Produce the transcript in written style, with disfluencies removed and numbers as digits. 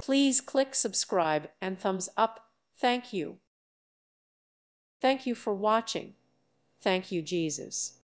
Please click subscribe and thumbs up. Thank you. Thank you for watching. Thank you, Jesus.